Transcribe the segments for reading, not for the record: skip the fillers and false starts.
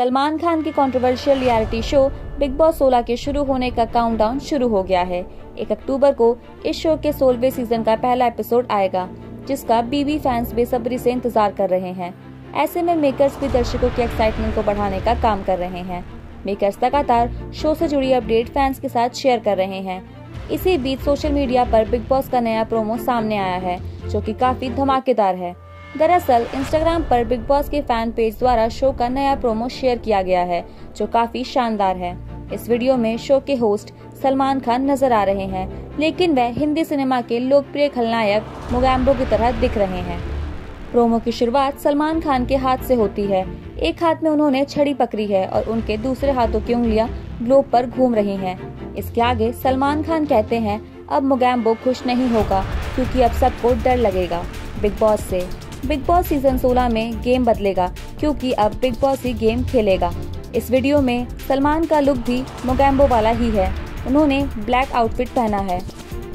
सलमान खान के controversial reality show big Boss 16 के शुरू होने का काउंटडाउन शुरू हो गया है। 1 अक्टूबर को इस शो के 16वें सीजन का पहला एपिसोड आएगा, जिसका बीवी फैंस बेसब्री से इंतजार कर रहे हैं। ऐसे में मेकर्स भी दर्शकों की एक्साइटमेंट को बढ़ाने का काम कर रहे हैं। मेकर्स लगातार शो से जुड़ी अपडेट फैंस के साथ शेयर कर रहे हैं। इसी बीच सोशल मीडिया पर बिग बॉस का नया प्रोमो सामने आया है, जो कि काफी धमाकेदार है। दरअसल इंस्टाग्राम पर बिग बॉस के फैन पेज द्वारा शो का नया प्रोमो शेयर किया गया है, जो काफी शानदार है। इस वीडियो में शो के होस्ट सलमान खान नजर आ रहे हैं, लेकिन वह हिंदी सिनेमा के लोकप्रिय खलनायक मोगैम्बो की तरह दिख रहे हैं। प्रोमो की शुरुआत सलमान खान के हाथ से होती है। एक हाथ में उन्होंने छड़ी पकड़ी है और उनके दूसरे हाथों की उंगलियां ग्लोब पर घूम रही हैं। इसके आगे सलमान खान कहते हैं, अब मोगैम्बो खुश नहीं होगा क्योंकि अब सबको डर लगेगा बिग बॉस से। बिग बॉस सीजन 16 में गेम बदलेगा क्योंकि अब बिग बॉस ही गेम खेलेगा। इस वीडियो में सलमान का लुक भी मोगैम्बो वाला ही है। उन्होंने ब्लैक आउटफिट पहना है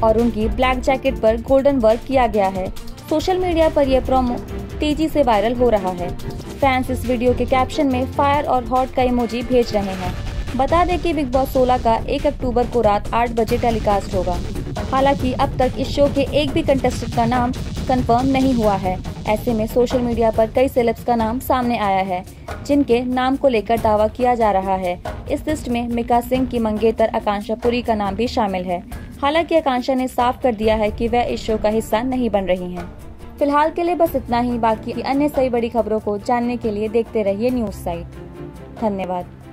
और उनकी ब्लैक जैकेट पर गोल्डन वर्क किया गया है। सोशल मीडिया पर यह प्रोमो तेजी से वायरल हो रहा है। फैंस इस वीडियो के कैप्शन में फायर और हॉट का इमोजी भेज रहे हैं। बता दें कि बिग बॉस 16 का 1 अक्टूबर को रात 8 बजे टेलीकास्ट होगा। हालांकि अब तक इस शो के एक भी कंटेस्टेंट का नाम कंफर्म नहीं हुआ है। ऐसे में सोशल मीडिया पर कई सेलेब्स का नाम सामने आया है, जिनके नाम को लेकर दावा किया जा रहा है। इस लिस्ट में मिका सिंह की मंगेतर आकांक्षा पुरी का नाम भी शामिल है। हालांकि आकांक्षा ने साफ कर दिया है कि वह इस शो का हिस्सा नहीं बन रही हैं। फिलहाल के लिए बस इतना ही। बाकी अन्य सभी बड़ी खबरों को जानने के लिए देखते रहिए न्यूज साइट। धन्यवाद।